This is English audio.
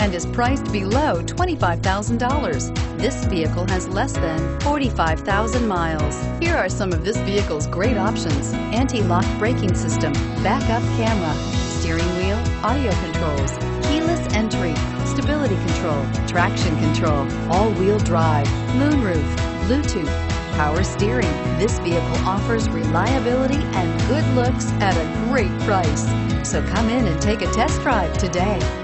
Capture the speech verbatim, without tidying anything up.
and is priced below twenty-five thousand dollars. This vehicle has less than forty-five thousand miles. Here are some of this vehicle's great options: anti-lock braking system, backup camera, steering wheel audio controls, keyless entry, stability control, traction control, all-wheel drive, moonroof, Bluetooth, power steering. This vehicle offers reliability and good looks at a great price. So come in and take a test drive today.